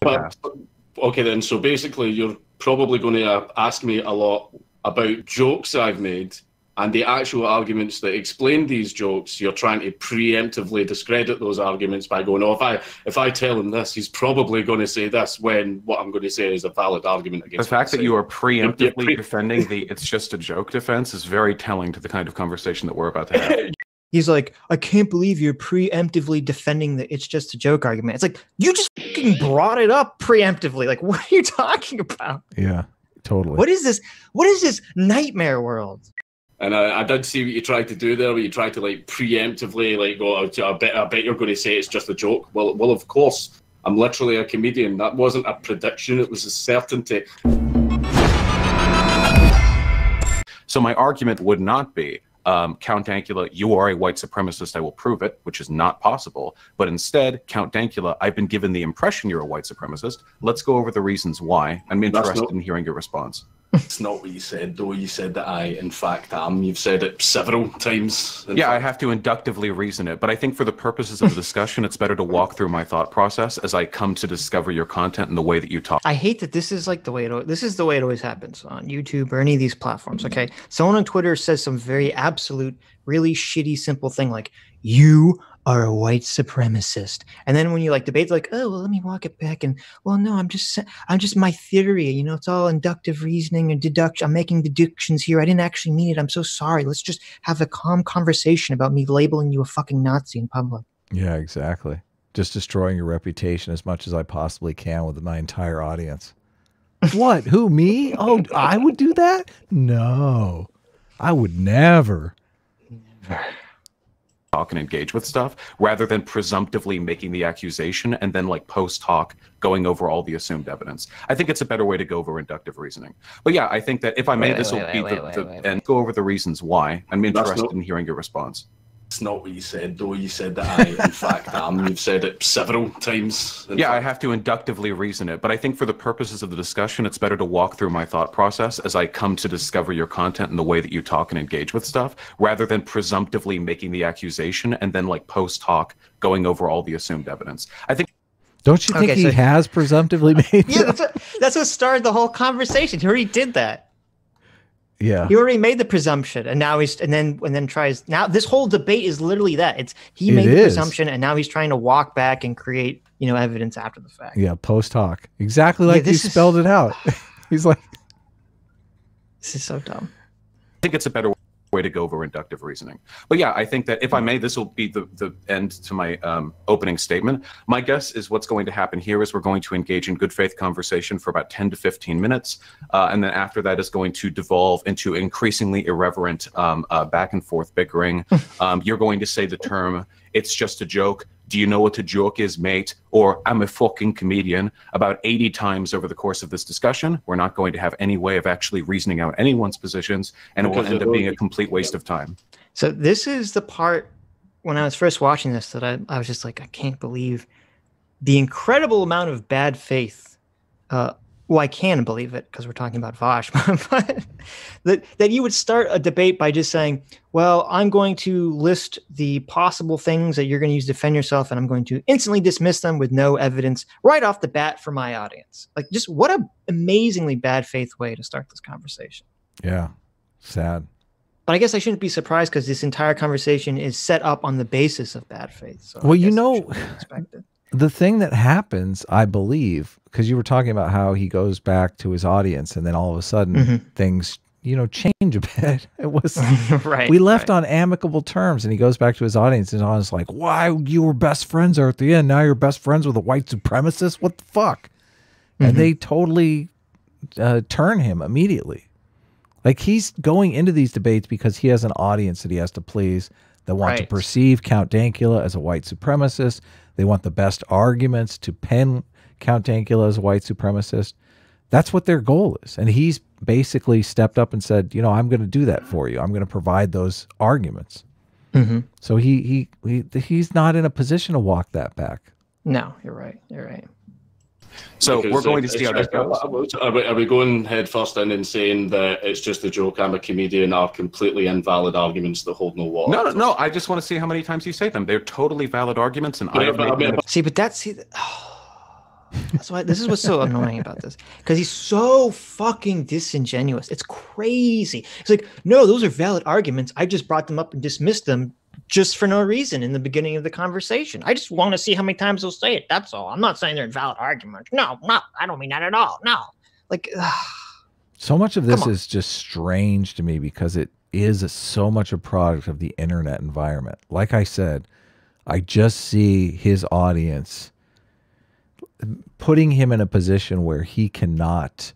But, okay then, so basically you're probably going to ask me a lot about jokes I've made and the actual arguments that explain these jokes. You're trying to preemptively discredit those arguments by going, oh, if I tell him this, he's probably going to say this, when what I'm going to say is a valid argument against the fact that you are preemptively defending the it's just a joke defense is very telling to the kind of conversation that we're about to have. He's like, I can't believe you're preemptively defending the it's just a joke argument. It's like, you just fucking brought it up preemptively. Like, what are you talking about? Yeah, totally. What is this? What is this nightmare world? And I did see what you tried to do there, where you tried to, like, preemptively, like, go, oh, I bet you're going to say it's just a joke. Well, of course. I'm literally a comedian. That wasn't a prediction. It was a certainty. So my argument would not be, Count Dankula, you are a white supremacist, I will prove it, which is not possible. But instead, Count Dankula, I've been given the impression you're a white supremacist. Let's go over the reasons why. I'm interested in hearing your response. It's not what you said, though. You said that I, in fact, am. You've said it several times. Yeah, I have to inductively reason it. But I think for the purposes of the discussion, it's better to walk through my thought process as I come to discover your content and the way that you talk. I hate that this is like the way it, this is the way it always happens on YouTube or any of these platforms, okay? Someone on Twitter says some very absolute, really shitty, simple thing like, you are a white supremacist. And then when you like debate, like, oh, well, let me walk it back. And well, no, I'm just my theory. You know, it's all inductive reasoning and deduction. I'm making deductions here. I didn't actually mean it. I'm so sorry. Let's just have a calm conversation about me labeling you a fucking Nazi in public. Yeah, exactly. Just destroying your reputation as much as I possibly can with my entire audience. What? Who, me? Oh, I would do that? No, I would never. Never. Talk and engage with stuff rather than presumptively making the accusation and then like post hoc going over all the assumed evidence. I think it's a better way to go over inductive reasoning. But yeah, I think that if I may, this will be the and go over the reasons why. I'm interested in hearing your response. It's not what you said, though. You said that I, in fact, am. You've said it several times. Yeah, I have to inductively reason it. But I think for the purposes of the discussion, it's better to walk through my thought process as I come to discover your content and the way that you talk and engage with stuff, rather than presumptively making the accusation and then like post hoc going over all the assumed evidence. I think. Don't you think he has presumptively made? Yeah, that's what started the whole conversation. He already did that. Yeah, he already made the presumption, and now he's and then tries. Now this whole debate is literally that he made the presumption, and now he's trying to walk back and create, you know, evidence after the fact. Yeah, post hoc, exactly like you spelled it out. He's like, this is so dumb. I think it's a better way to go over inductive reasoning. But yeah, I think that if I may, this will be the end to my opening statement. My guess is what's going to happen here is we're going to engage in good faith conversation for about 10 to 15 minutes. And then after that is going to devolve into increasingly irreverent back and forth bickering. You're going to say the term, it's just a joke. Do you know what a joke is, mate? Or I'm a fucking comedian about 80 times over the course of this discussion. We're not going to have any way of actually reasoning out anyone's positions, and it will end up being a complete waste of time. So this is the part when I was first watching this that I was just like, I can't believe the incredible amount of bad faith. Well, I can believe it because we're talking about Vaush, but that you would start a debate by just saying, well, I'm going to list the possible things that you're going to use to defend yourself, and I'm going to instantly dismiss them with no evidence right off the bat for my audience. Like, just what an amazingly bad faith way to start this conversation. Yeah, sad. But I guess I shouldn't be surprised because this entire conversation is set up on the basis of bad faith. So well, you know, the thing that happens, I believe, because you were talking about how he goes back to his audience and then all of a sudden things, you know, change a bit. It was we left on amicable terms, and he goes back to his audience and is like, why you were best friends are at the end. Now you're best friends with a white supremacist. What the fuck? And they totally turn him immediately. Like, he's going into these debates because he has an audience that he has to please. They want to perceive Count Dankula as a white supremacist. They want the best arguments to pen Count Dankula as a white supremacist. That's what their goal is. And he's basically stepped up and said, you know, I'm going to do that for you. I'm going to provide those arguments. So he's not in a position to walk that back. No, you're right. You're right. So because we're going to see how that goes. Are we going head first in and saying that it's just a joke, I'm a comedian, are completely invalid arguments that hold no water? No, no, no. I just want to see how many times you say them. They're totally valid arguments, and I have made them. See, but that's... That's why this is what's so annoying about this, because he's so fucking disingenuous. It's crazy. It's like, no, those are valid arguments. I just brought them up and dismissed them just for no reason in the beginning of the conversation. I just want to see how many times they'll say it. That's all. I'm not saying they're invalid arguments. No, no, I don't mean that at all. No, like so much of this is just strange to me because it is so much a product of the internet environment. Like I said, I just see his audience putting him in a position where he cannot,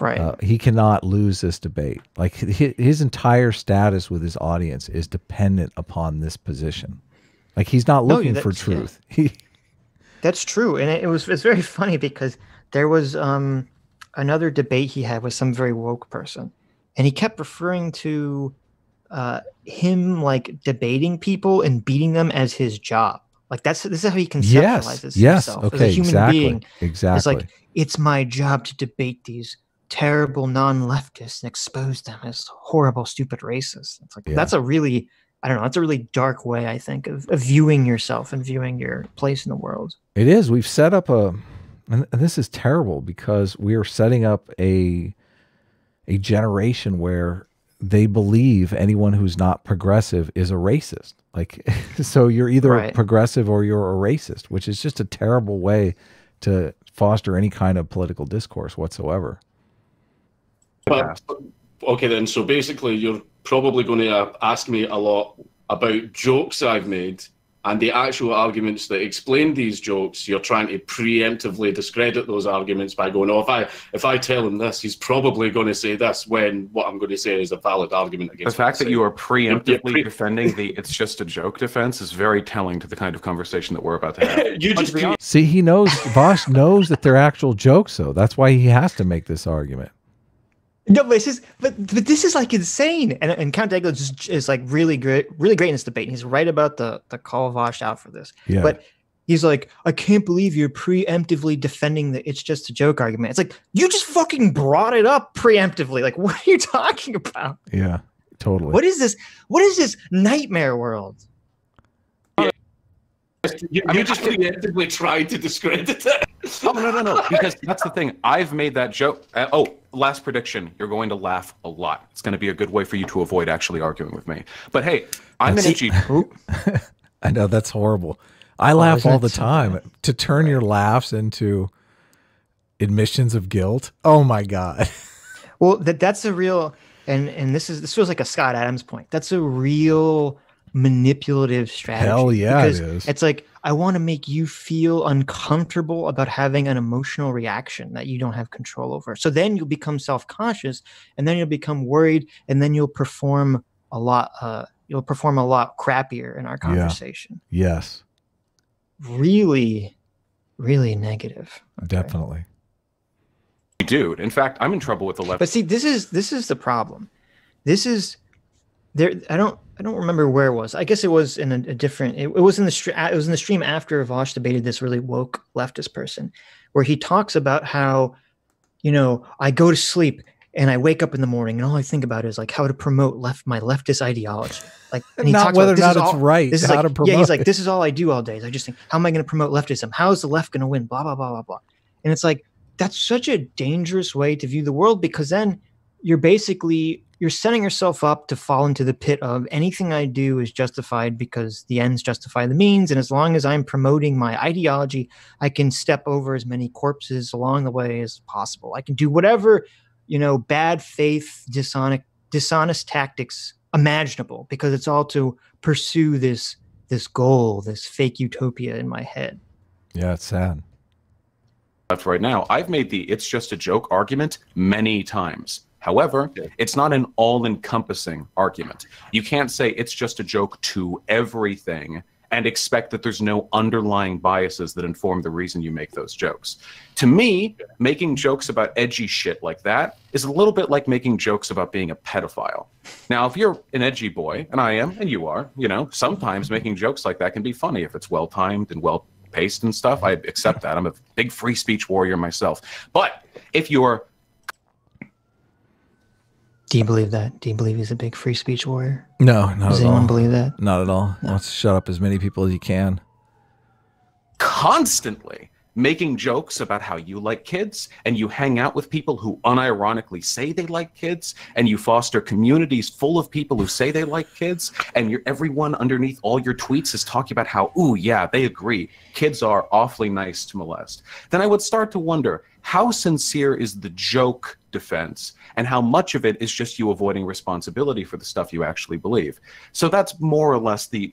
right? He cannot lose this debate. Like his entire status with his audience is dependent upon this position. Like he's not looking for truth. Yeah. That's true, and it's very funny because there was another debate he had with some very woke person, and he kept referring to him like debating people and beating them as his job. Like this is how he conceptualizes himself as a human being. Exactly. It's like, it's my job to debate these terrible non-leftists and expose them as horrible, stupid racists. It's like that's a really, I don't know, that's a really dark way, I think, of viewing yourself and viewing your place in the world. It is. We've set up a, and this is terrible because we are setting up a generation where they believe anyone who's not progressive is a racist. Like, so you're either progressive or you're a racist, which is just a terrible way to foster any kind of political discourse whatsoever. But, okay, then, so basically you're probably going to ask me a lot about jokes I've made and the actual arguments that explain these jokes. You're trying to preemptively discredit those arguments by going, oh, if I tell him this, he's probably going to say this, when what I'm going to say is a valid argument against the fact that you are preemptively defending the "it's just a joke" defense is very telling to the kind of conversation that we're about to have. You just see, he knows, Vaush knows that they're actual jokes, though. That's why he has to make this argument. No, but this is like insane, and Count Dankula is like really great in this debate. And he's right about the call Vaush out for this. Yeah. But he's like, I can't believe you're preemptively defending the "it's just a joke" argument. It's like, you just fucking brought it up preemptively. Like, what are you talking about? Yeah, totally. What is this? What is this nightmare world? Yeah. You just preemptively tried to discredit it. Oh, no, because that's the thing. I've made that joke. Oh, last prediction. You're going to laugh a lot. It's going to be a good way for you to avoid actually arguing with me. But hey, I'm an edgy. I know, that's horrible. I laugh all the time. Bad. To turn your laughs into admissions of guilt. Oh my God. Well, that's a real, and this feels like a Scott Adams point. That's a real manipulative strategy. Hell yeah, it is. It's like, I want to make you feel uncomfortable about having an emotional reaction that you don't have control over. So then you'll become self-conscious, and then you'll become worried, and then you'll perform a lot. You'll perform a lot crappier in our conversation. Yeah. Yes. Really, really negative. Okay. Definitely. Dude, in fact, I'm in trouble with the left. But see, this is the problem. This is there. I don't remember where it was. I guess it was in a different. It was in the stream after Vaush debated this really woke leftist person, where he talks about how, you know, I go to sleep and I wake up in the morning and all I think about is like how to promote my leftist ideology. Like, and he talks whether about, or not it's all, right. This is how like, to promote. Yeah, he's like, this is all I do all day. Is I just think, how am I going to promote leftism? How is the left going to win? Blah blah blah blah blah. And it's like, that's such a dangerous way to view the world, because then you're basically. You're setting yourself up to fall into the pit of anything I do is justified because the ends justify the means. And as long as I'm promoting my ideology, I can step over as many corpses along the way as possible. I can do whatever, you know, bad faith, dishonest tactics imaginable, because it's all to pursue this goal, this fake utopia in my head. Yeah, it's sad. Right now, I've made the "it's just a joke" argument many times. However, it's not an all-encompassing argument. You can't say it's just a joke to everything and expect that there's no underlying biases that inform the reason you make those jokes. To me, making jokes about edgy shit like that is a little bit like making jokes about being a pedophile. Now, if you're an edgy boy, and I am, and you are, you know, sometimes making jokes like that can be funny if it's well-timed and well-paced and stuff. I accept that. I'm a big free speech warrior myself. But if you're... Do you believe that? Do you believe he's a big free speech warrior? No, not at all. Does anyone believe that? Not at all. No. Wants to shut up as many people as he can. Constantly making jokes about how you like kids, and you hang out with people who unironically say they like kids, and you foster communities full of people who say they like kids, and everyone underneath all your tweets is talking about how, ooh, yeah, they agree, kids are awfully nice to molest, then I would start to wonder, how sincere is the joke defense, and how much of it is just you avoiding responsibility for the stuff you actually believe? So that's more or less the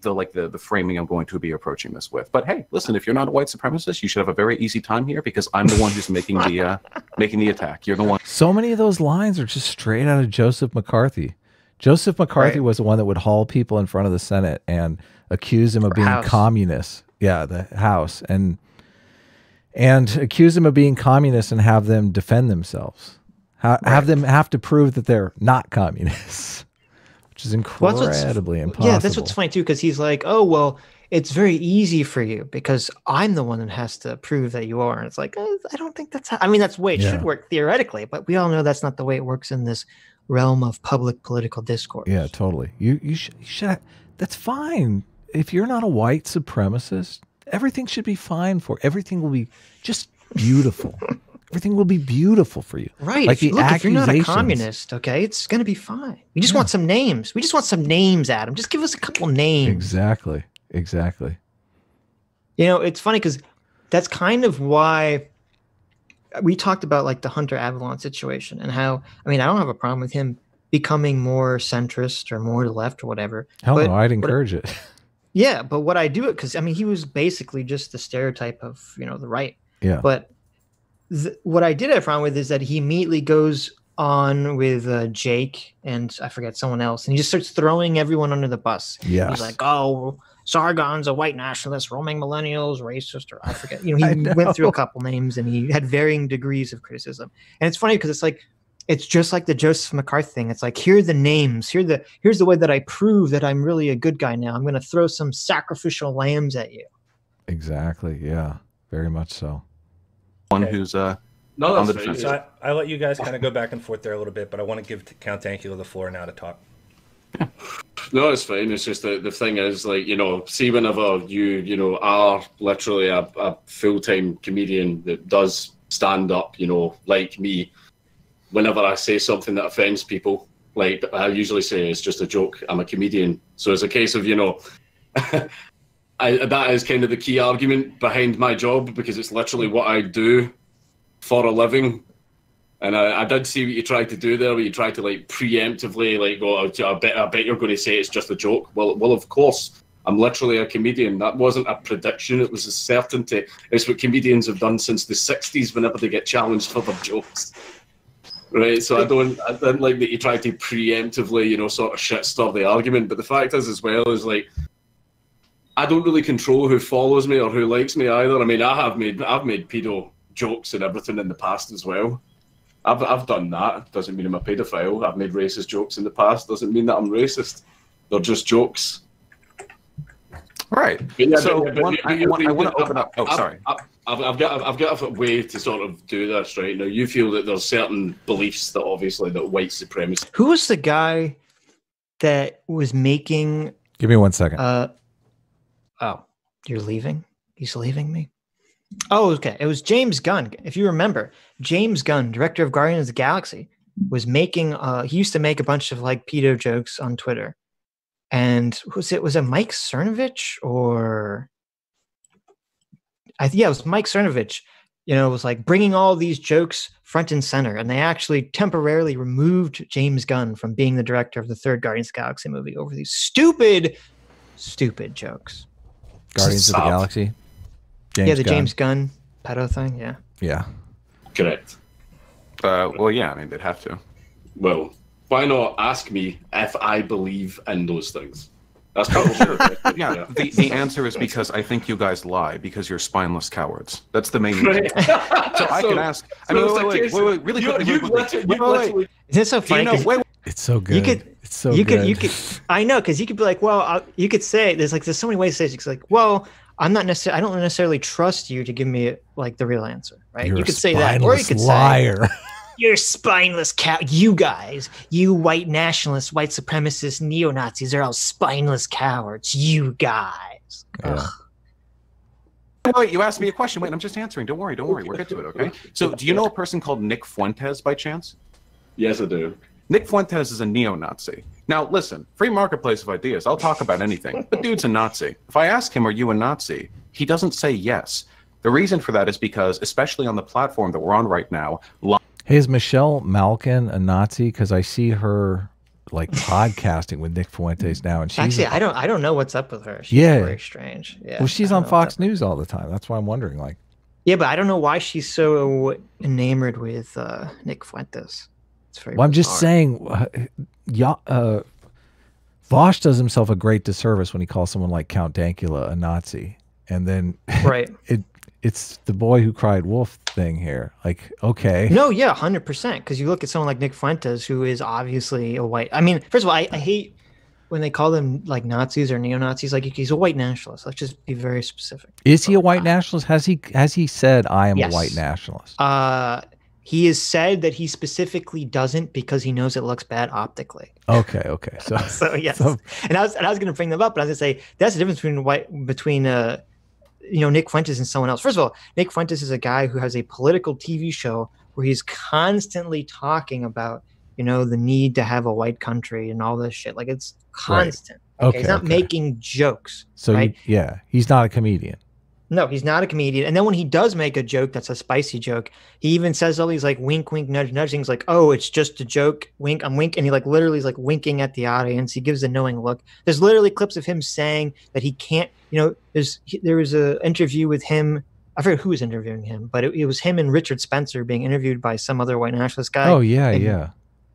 framing I'm going to be approaching this with. But hey, listen, if you're not a white supremacist, you should have a very easy time here, because I'm the one who's making the attack. You're the one. So many of those lines are just straight out of Joseph McCarthy. Joseph McCarthy was the one that would haul people in front of the Senate and accuse him of being communists. Yeah, the House. And accuse them of being communists and have them defend themselves. Have them have to prove that they're not communists, which is incredibly impossible. Yeah, that's what's funny too, because he's like, oh, well, it's very easy for you because I'm the one that has to prove that you are. And it's like, oh, I don't think that's how, I mean, that's the way it should work theoretically, but we all know that's not the way it works in this realm of public political discourse. Yeah, totally. You should, that's fine. If you're not a white supremacist, everything should be fine for everything will be just beautiful. Everything will be beautiful for you. Right. Like, look, if you're not a communist, okay, it's going to be fine. We just want some names. We just want some names, Adam. Just give us a couple names. Exactly. Exactly. You know, it's funny because that's kind of why we talked about like the Hunter Avalon situation and how, I mean, I don't have a problem with him becoming more centrist or more to the left or whatever. Hell no, I'd encourage it. Yeah, but what I do it because, I mean, he was basically just the stereotype of, you know, the right. Yeah. But what I did have a problem with is that he immediately goes on with Jake and I forget someone else, and he just starts throwing everyone under the bus. Yeah. He's like, oh, Sargon's a white nationalist, roaming millennials, racist, or I forget. You know, he went through a couple names and he had varying degrees of criticism. And it's funny because it's like, it's just like the Joseph McCarthy thing. It's like, here are the names. Here's the way that I prove that I'm really a good guy now. I'm going to throw some sacrificial lambs at you. Exactly. Yeah, very much so. On the defense. So I let you guys kind of go back and forth there a little bit, but I want to give Count Dankula the floor now to talk. Yeah. No, it's fine. It's just the thing is, like, you know, see, whenever you are literally a full-time comedian that does stand up, you know, like me, whenever I say something that offends people, like I usually say it's just a joke, I'm a comedian. So it's a case of, you know, that is kind of the key argument behind my job, because it's literally what I do for a living. And I did see what you tried to do there, where you tried to like preemptively like go, oh, I bet you're going to say it's just a joke. Well, of course, I'm literally a comedian. That wasn't a prediction, it was a certainty. It's what comedians have done since the 60s whenever they get challenged for their jokes. Right, so I don't like that you try to preemptively, you know, sort of shit stir the argument. But the fact is, as well, is like, I don't really control who follows me or who likes me either. I mean, I've made pedo jokes and everything in the past as well. I've done that. Doesn't mean I'm a pedophile. I've made racist jokes in the past. Doesn't mean that I'm racist. They're just jokes. Right. Yeah, so I want to open up. Oh, sorry. I've got a way to sort of do this right now. You feel that there's certain beliefs that obviously that white supremacy. Who was the guy that was making? Give me 1 second. Oh, you're leaving? He's leaving me? Oh, okay. It was James Gunn. If you remember, James Gunn, director of Guardians of the Galaxy, was making, he used to make a bunch of like pedo jokes on Twitter. And was it Mike Cernovich or? Yeah, it was Mike Cernovich. You know, it was like bringing all these jokes front and center. And they actually temporarily removed James Gunn from being the director of the third Guardians of the Galaxy movie over these stupid jokes. Guardians of the Galaxy? James Gunn. James Gunn pedo thing, yeah. Yeah. Correct. Well, yeah, I mean, they'd have to. Well, why not ask me if I believe in those things? That's probably yeah. The answer is because I think you guys lie because you're spineless cowards. That's the main reason. So I can ask. I mean, wait, really quickly. Is this so funny? It's so good. You could. I know, because you could be like, well, you could say there's so many ways to say it. It's like, well, I don't necessarily trust you to give me like the real answer, right? You're you could say that, or you could liar. Say, you're spineless cow. You guys, you white nationalists, white supremacists, neo Nazis are all spineless cowards. You guys. Wait, you asked me a question. Wait, I'm just answering. Don't worry. Don't worry. We'll get to it, okay? So do you know a person called Nick Fuentes by chance? Yes, I do. Nick Fuentes is a neo-Nazi. Now, listen, free marketplace of ideas. I'll talk about anything. But dude's a Nazi. If I ask him, are you a Nazi? He doesn't say yes. The reason for that is because, especially on the platform that we're on right now... Hey, is Michelle Malkin a Nazi? Because I see her... like podcasting with Nick Fuentes now, and she's actually I don't know what's up with her. She's very strange. Yeah, well, she's on Fox News all the time. That's why I'm wondering. Like, yeah, but I don't know why she's so enamored with Nick Fuentes. It's very. Well, bizarre. I'm just saying, Vaush does himself a great disservice when he calls someone like Count Dankula a Nazi, and then right, it's the boy who cried wolf thing here. Like, okay. No, yeah, 100%. Because you look at someone like Nick Fuentes, who is obviously a white... I mean, first of all, I hate when they call them like Nazis or neo-Nazis. Like, he's a white nationalist. Let's just be very specific. Is he a white nationalist? Has he said, I am a white nationalist? He has said that he specifically doesn't because he knows it looks bad optically. Okay, okay. So, yes. So, and I was going to bring them up, but I was going to say, that's the difference between Nick Fuentes and someone else. First of all, Nick Fuentes is a guy who has a political TV show where he's constantly talking about, the need to have a white country and all this shit. Like, it's constant. Right. Okay, he's not making jokes. So, right? He's not a comedian. No, he's not a comedian. And then when he does make a joke that's a spicy joke, he even says all these, like, wink, wink, nudge, nudge things. Like, oh, it's just a joke. Wink, I'm wink. And he, like, literally is, like, winking at the audience. He gives a knowing look. There's literally clips of him saying that he can't, there was an interview with him. I forget who was interviewing him, but it was him and Richard Spencer being interviewed by some other white nationalist guy. Oh, yeah,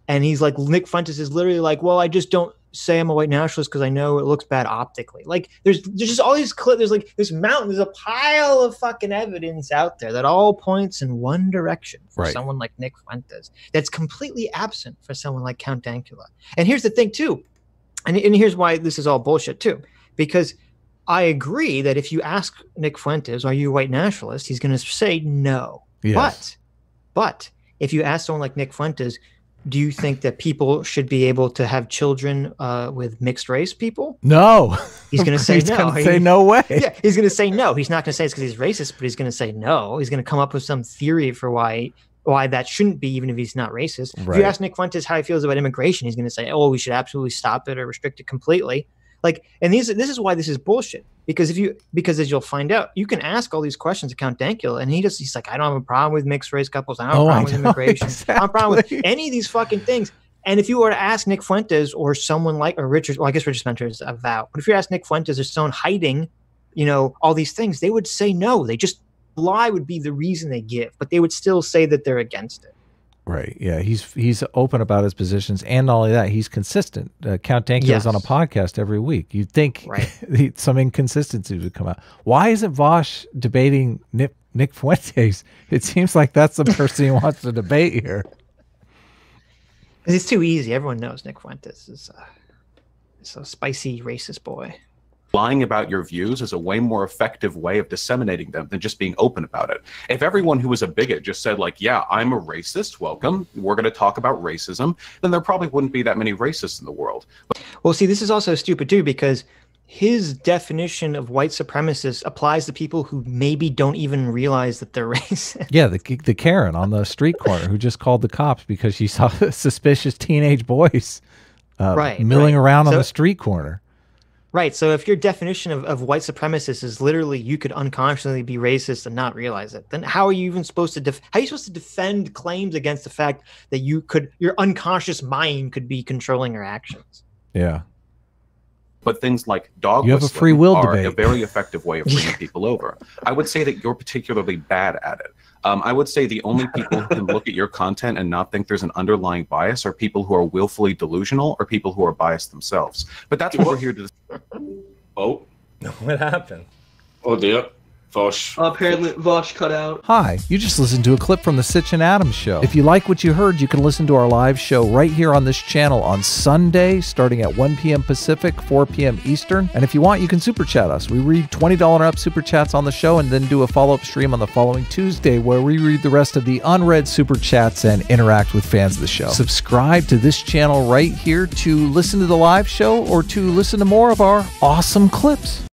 And he's like, Nick Fuentes is literally like, well, I just don't say I'm a white nationalist because I know it looks bad optically. Like, there's just all these clips. There's like this mountain. There's a pile of fucking evidence out there that all points in one direction for someone like Nick Fuentes. That's completely absent for someone like Count Dankula. And here's the thing too, and here's why this is all bullshit too, because I agree that if you ask Nick Fuentes, are you a white nationalist? He's going to say no. Yes. But if you ask someone like Nick Fuentes, do you think that people should be able to have children with mixed race people? No. He's going to say no. He's going to say no way. Yeah, he's going to say no. He's not going to say it's because he's racist, but he's going to say no. He's going to come up with some theory for why that shouldn't be, even if he's not racist. Right. If you ask Nick Fuentes how he feels about immigration, he's going to say, oh, we should absolutely stop it or restrict it completely. Like, and this is why this is bullshit. Because as you'll find out, you can ask all these questions to Count Dankula, and he's like, I don't have a problem with mixed race couples, I don't have a problem with immigration, I don't have a problem with any of these fucking things. And if you were to ask Nick Fuentes or someone like Richard, well, I guess Richard Spencer is avowed, but if you ask Nick Fuentes or someone hiding, all these things, they would say no. They just lie would be the reason they give, but they would still say that they're against it. Right. Yeah. He's open about his positions, and all of that. He's consistent. Count Dankula is on a podcast every week. You'd think some inconsistencies would come out. Why isn't Vaush debating Nick Fuentes? It seems like that's the person he wants to debate here. It's too easy. Everyone knows Nick Fuentes is a spicy racist boy. Lying about your views is a way more effective way of disseminating them than just being open about it. If everyone who was a bigot just said, like, yeah, I'm a racist, welcome, we're going to talk about racism, then there probably wouldn't be that many racists in the world. Well, see, this is also stupid, too, because his definition of white supremacist applies to people who maybe don't even realize that they're racist. Yeah, the Karen on the street corner who just called the cops because she saw suspicious teenage boys milling around on the street corner. Right, so if your definition of white supremacist is literally you could unconsciously be racist and not realize it, then how are you even supposed to defend claims against the fact that your unconscious mind could be controlling your actions? Yeah. But things like dog whistling free will are a very effective way of bringing people over. I would say that you're particularly bad at it. I would say the only people who can look at your content and not think there's an underlying bias are people who are willfully delusional or people who are biased themselves. But that's what we're here to discuss. Oh. What happened? Oh, dear. Vaush. Apparently, Vaush cut out. Hi, you just listened to a clip from the Sitch and Adam show. If you like what you heard, you can listen to our live show right here on this channel on Sunday, starting at 1 p.m. Pacific, 4 p.m. Eastern. And if you want, you can super chat us. We read $20 and up super chats on the show and then do a follow-up stream on the following Tuesday where we read the rest of the unread super chats and interact with fans of the show. Subscribe to this channel right here to listen to the live show or to listen to more of our awesome clips.